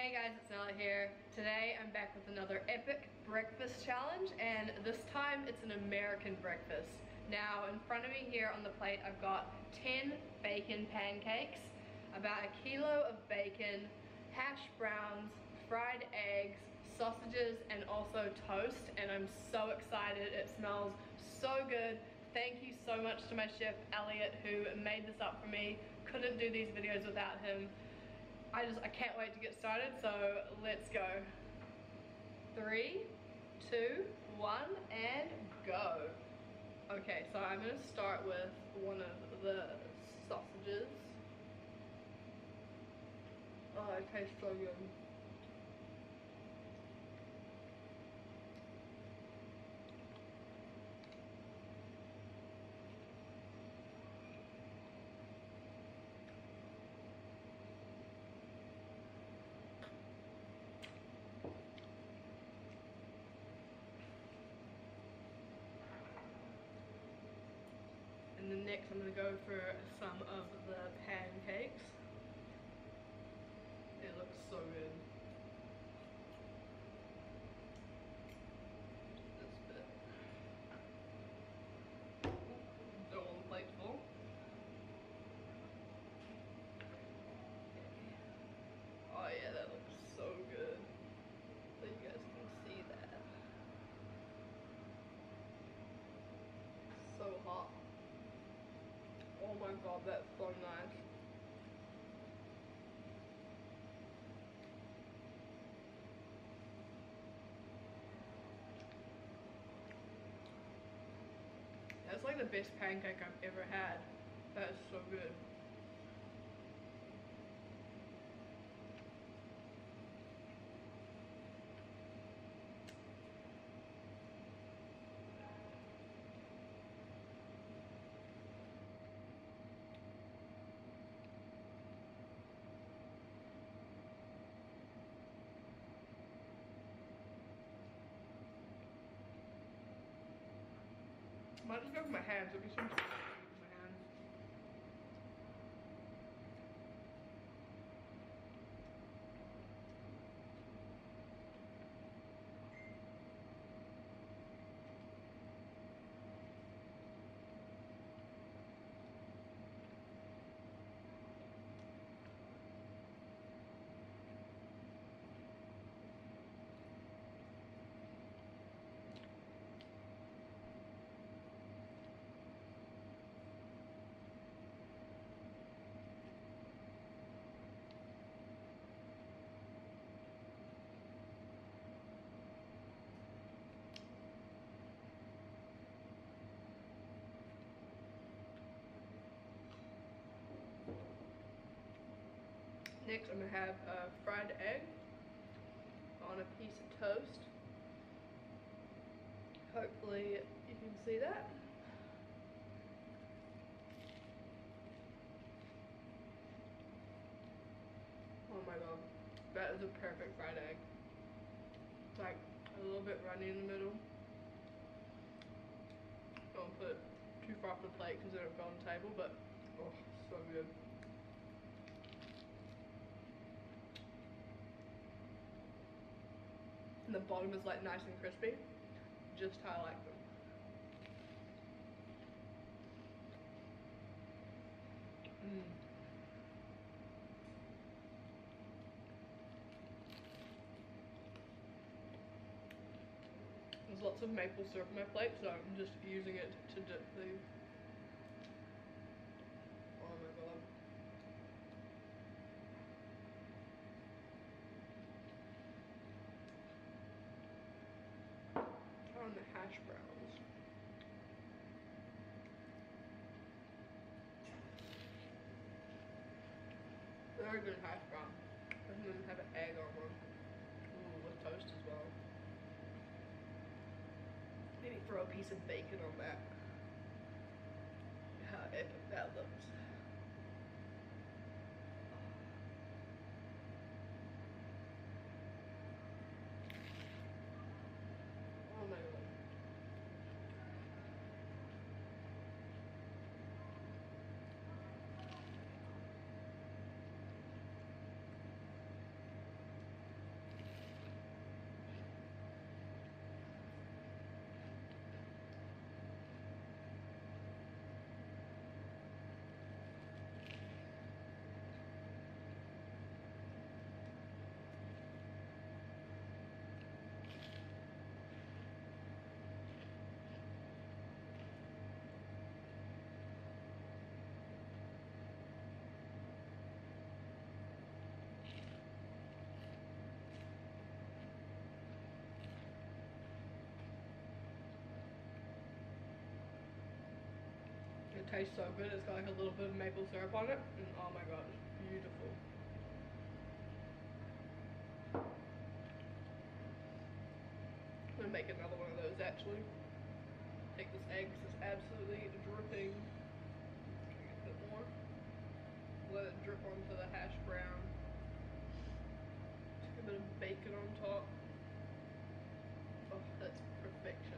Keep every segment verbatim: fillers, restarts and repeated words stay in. Hey guys, it's Nela here. Today I'm back with another epic breakfast challenge, and this time it's an American breakfast. Now in front of me here on the plate I've got ten bacon pancakes, about a kilo of bacon, hash browns, fried eggs, sausages, and also toast, and I'm so excited. It smells so good. Thank you so much to my chef Elliot who made this up for me. Couldn't do these videos without him. I just, I can't wait to get started, so let's go. Three, two, one, and go. Okay, so I'm gonna start with one of the sausages. Oh, it tastes so good. And then next I'm going to go for some of the pancakes. It looks so good. This bit. They're all plate full. Oh yeah, that looks so good. So you guys can see that. It's so hot. Oh my god, that's so nice. That's like the best pancake I've ever had. That is so good. I might just go with my hands, it'll be so much easier with my hands. Next, I'm going to have a fried egg on a piece of toast. Hopefully you can see that. Oh my god, that is a perfect fried egg. It's like a little bit runny in the middle. Don't put it too far off the plate because it'll go on the table, but oh, so good. And the bottom is like nice and crispy, just how I like them. Mm. There's lots of maple syrup on my plate, so I'm just using it to dip the... Oh my god. On the hash browns. Very good hash brown. I can even have an egg on one. Ooh, with toast as well. Maybe throw a piece of bacon on that. How epic that looks. It tastes so good. It's got like a little bit of maple syrup on it, and oh my god, it's beautiful. I'm gonna make another one of those actually. Take this egg because it's absolutely dripping. A bit more. Let it drip onto the hash brown. Take a bit of bacon on top. Oh, that's perfection.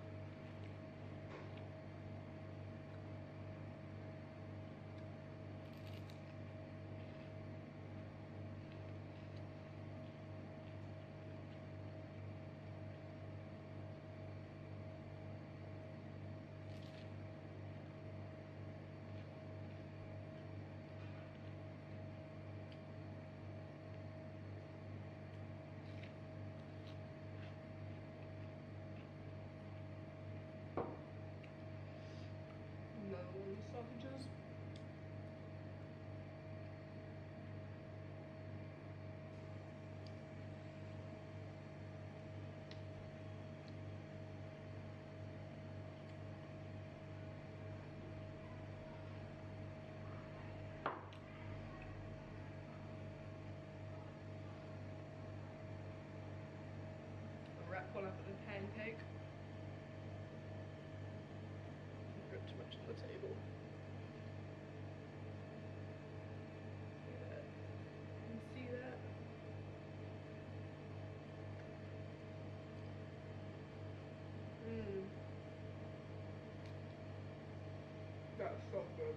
Another one of the sausages. I'll wrap one up in a pancake. Too much on the table. See that? You can see that? Mmm. That's so good.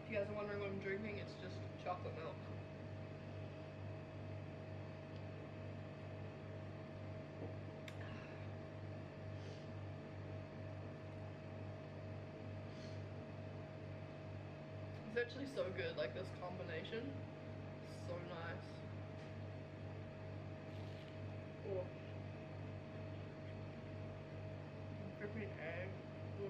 If you guys are wondering what I'm drinking, it's just chocolate milk. It's actually so good, like this combination. It's so nice. Oh. Crispy egg. Oh.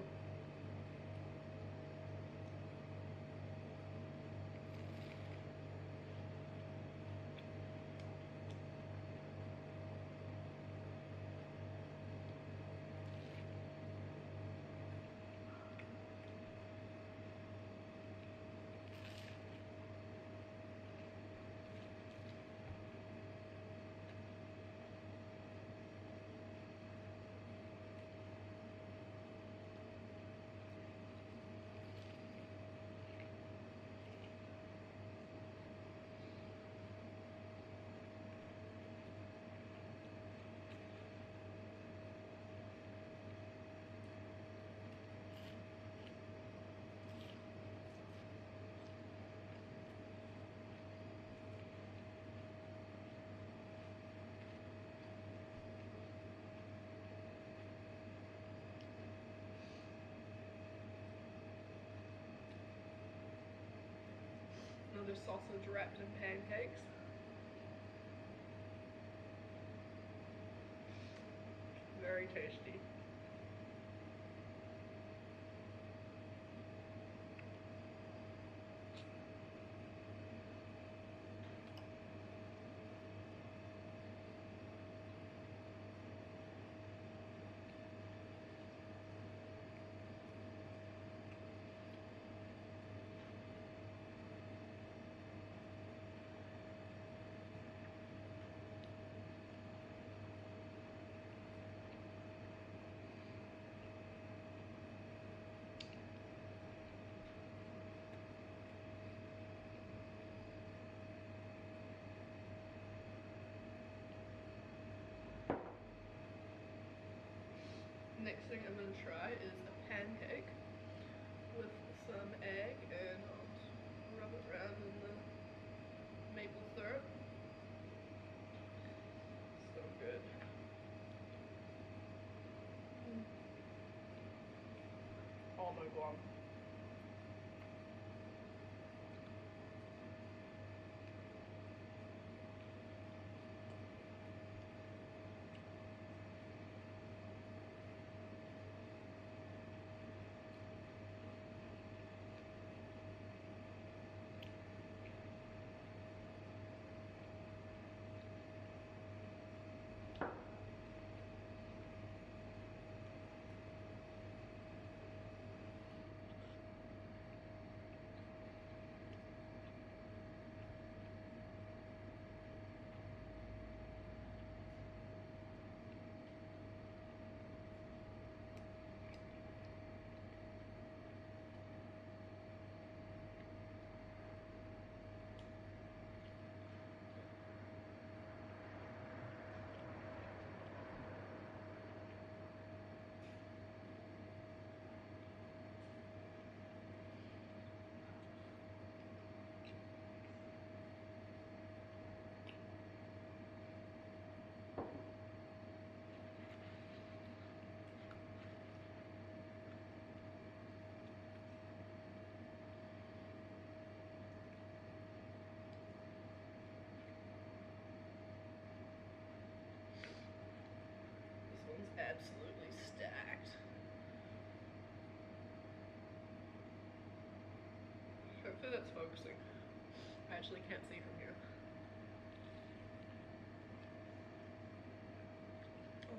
of sausage wrapped in pancakes. Very tasty. Next thing I'm going to try is a pancake with some egg, and I'll rub it around in the maple syrup. So good. Mm. Oh my god. This one's absolutely stacked. Hopefully that's focusing. I actually can't see from here. Oh.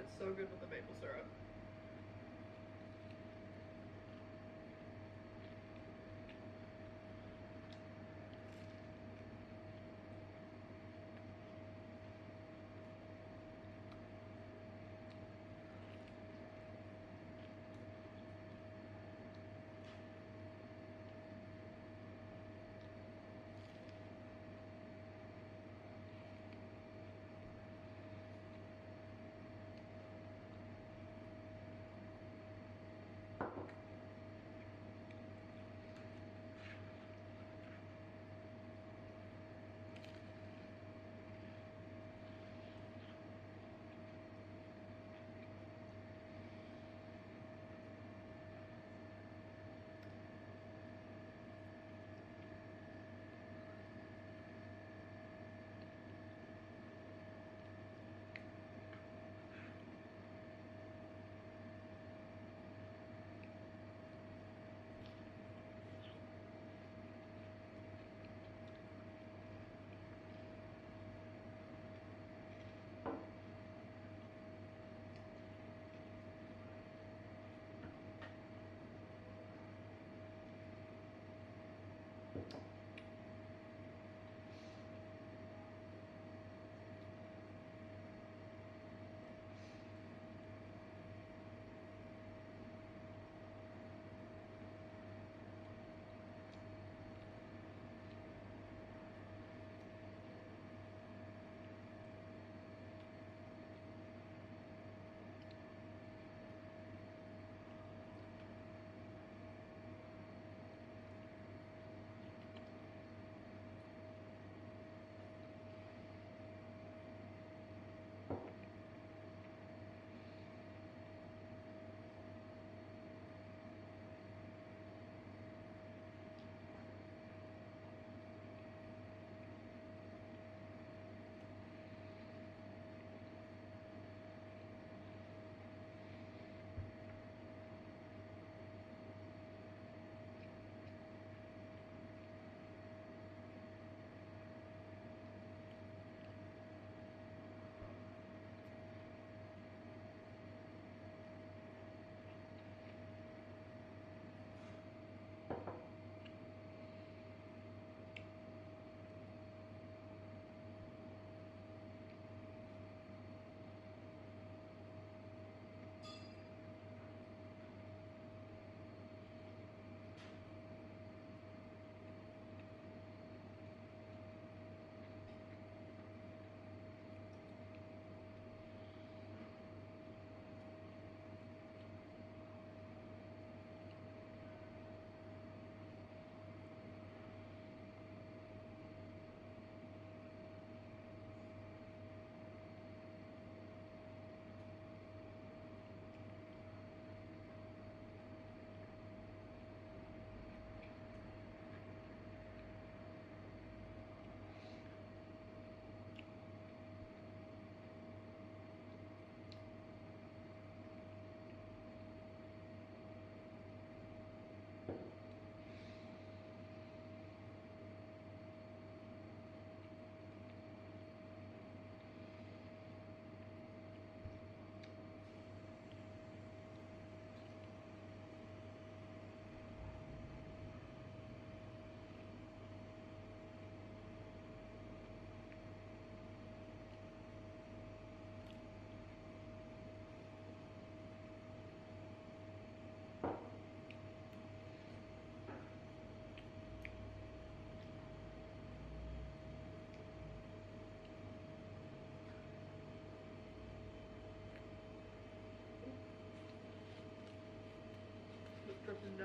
It's so good with the maple syrup.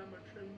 einmal schön.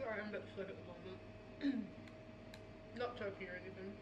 Sorry, I'm a bit sick at the moment. Not choking or anything.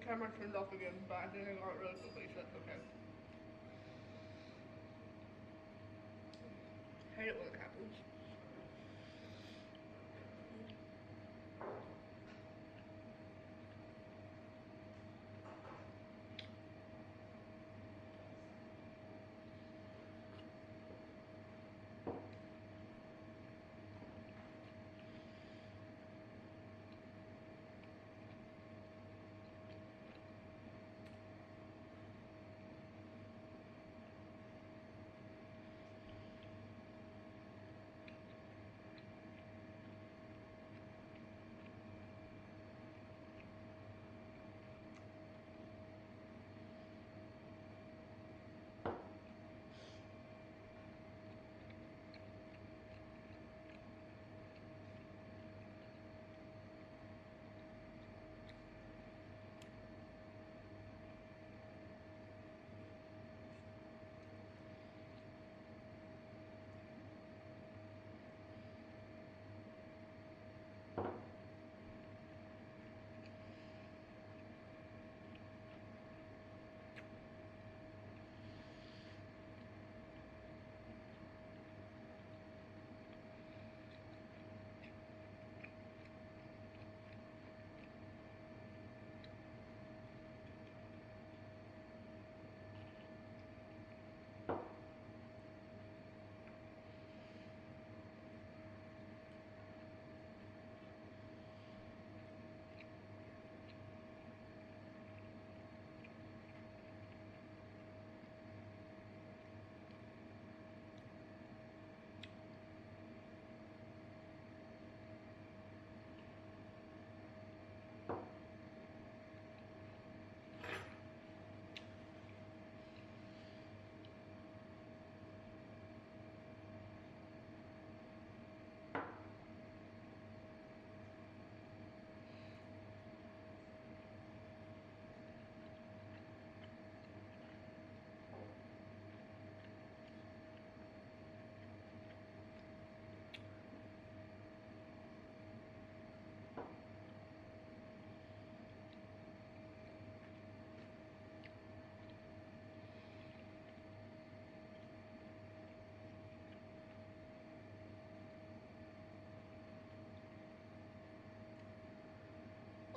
the camera turned off again, but I think I got really quickly, so that's okay. I hate it when it happens.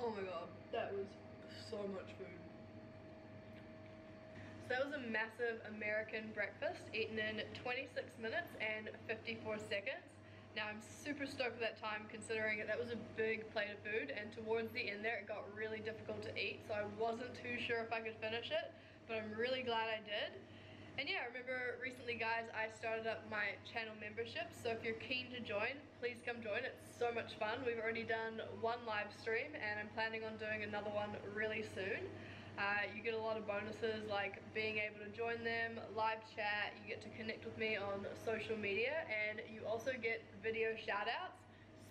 Oh my god, that was so much food. So that was a massive American breakfast, eaten in twenty-six minutes and fifty-four seconds. Now I'm super stoked for that time, considering that, that was a big plate of food, and towards the end there it got really difficult to eat, so I wasn't too sure if I could finish it, but I'm really glad I did. And yeah, I remember recently, guys, I started up my channel membership, so if you're keen to join, please come join. It's so much fun. We've already done one live stream and I'm planning on doing another one really soon. Uh, you get a lot of bonuses, like being able to join them, live chat, you get to connect with me on social media, and you also get video shoutouts.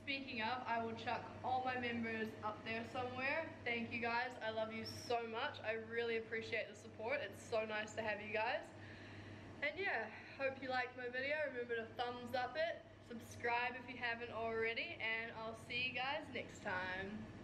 Speaking of, I will chuck all my members up there somewhere. Thank you guys, I love you so much. I really appreciate the support. It's so nice to have you guys. And yeah, hope you liked my video. Remember to thumbs up it, subscribe if you haven't already, and I'll see you guys next time.